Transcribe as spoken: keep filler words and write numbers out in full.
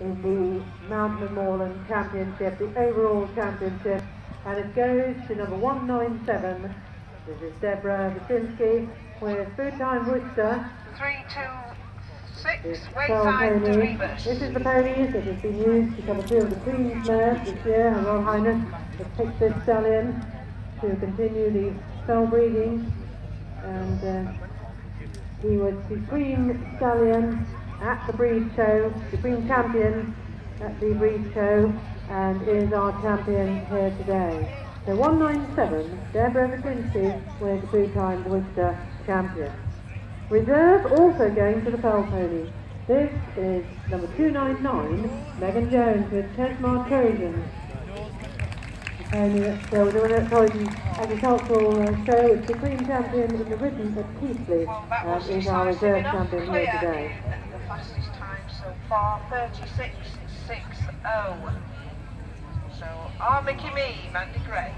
in the Mount Memorial Championship, the overall championship, and it goes to number one ninety-seven. This is Deborah Wyszynski with Foodtime Worcester. three two six, wayside to Rebus. This is the pony that has been used to cover two of the Queen's mares this year. Her Royal Highness has picked this stallion to continue the soul breeding, and uh, he was supreme stallion at the breed show, supreme champion at the breed show, and is our champion here today. So one ninety-seven, Deborah McQuincy with the two-time Worcester champion. Reserve also going to the Pearl Pony. This is number two ninety-nine, Megan Jones with Ted Marcos. The pony that's uh, the winner at Agricultural uh, Show is supreme champion in the Ribbon at Keighley, and is our reserve champion here today. The fastest time so far, thirty-six six oh. So, our Mickey Mee, Mandy Gray.